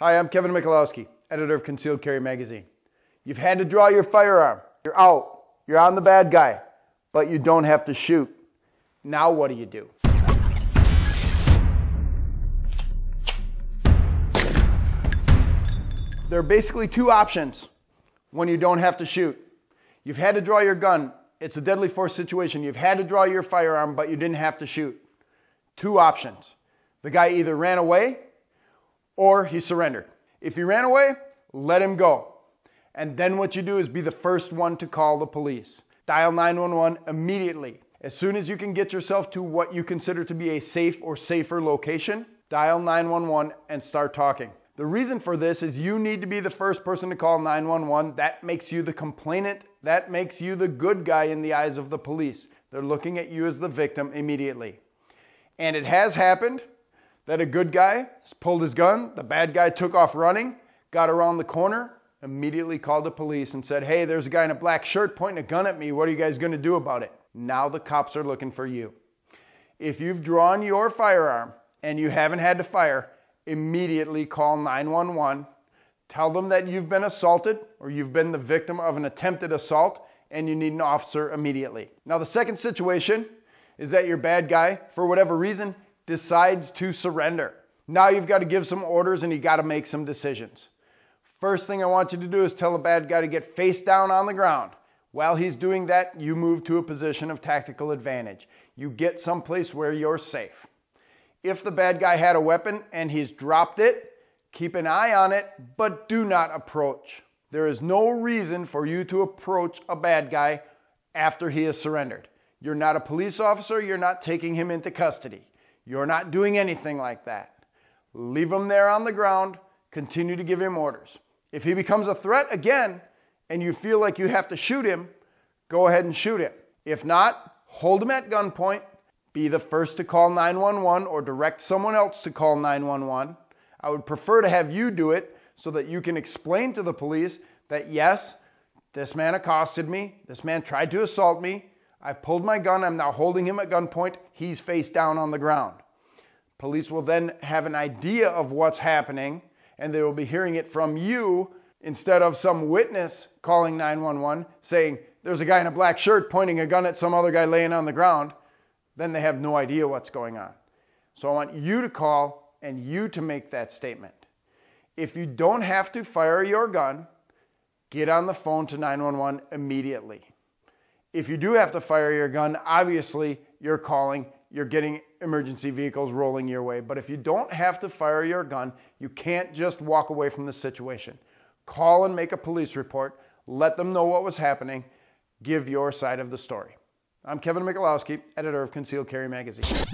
Hi, I'm Kevin Michalowski, editor of Concealed Carry Magazine. You've had to draw your firearm. You're out. You're on the bad guy, but you don't have to shoot. Now what do you do? There are basically two options when you don't have to shoot. You've had to draw your gun. It's a deadly force situation. You've had to draw your firearm, but you didn't have to shoot. Two options. The guy either ran away or he surrendered. If he ran away, let him go. And then what you do is be the first one to call the police. Dial 911 immediately. As soon as you can get yourself to what you consider to be a safe or safer location, dial 911 and start talking. The reason for this is you need to be the first person to call 911. That makes you the complainant. That makes you the good guy in the eyes of the police. They're looking at you as the victim immediately. And it has happened that a good guy pulled his gun, the bad guy took off running, got around the corner, immediately called the police and said, "Hey, there's a guy in a black shirt pointing a gun at me. What are you guys going to do about it?" Now the cops are looking for you. If you've drawn your firearm and you haven't had to fire, immediately call 911. Tell them that you've been assaulted or you've been the victim of an attempted assault and you need an officer immediately. Now the second situation is that your bad guy, for whatever reason, decides to surrender. Now you've got to give some orders and you got to make some decisions. First thing I want you to do is tell a bad guy to get face down on the ground. While he's doing that, you move to a position of tactical advantage. You get someplace where you're safe. If the bad guy had a weapon and he's dropped it, keep an eye on it, but do not approach. There is no reason for you to approach a bad guy after he has surrendered. You're not a police officer. You're not taking him into custody. You're not doing anything like that. Leave him there on the ground. Continue to give him orders. If he becomes a threat again and you feel like you have to shoot him, go ahead and shoot him. If not, hold him at gunpoint. Be the first to call 911 or direct someone else to call 911. I would prefer to have you do it so that you can explain to the police that, yes, this man accosted me. This man tried to assault me. I pulled my gun, I'm now holding him at gunpoint, he's face down on the ground. Police will then have an idea of what's happening and they will be hearing it from you instead of some witness calling 911 saying, "There's a guy in a black shirt pointing a gun at some other guy laying on the ground." Then they have no idea what's going on. So I want you to call and you to make that statement. If you don't have to fire your gun, get on the phone to 911 immediately. If you do have to fire your gun, obviously you're calling, you're getting emergency vehicles rolling your way. But if you don't have to fire your gun, you can't just walk away from the situation. Call and make a police report. Let them know what was happening. Give your side of the story. I'm Kevin Michalowski, editor of Concealed Carry Magazine.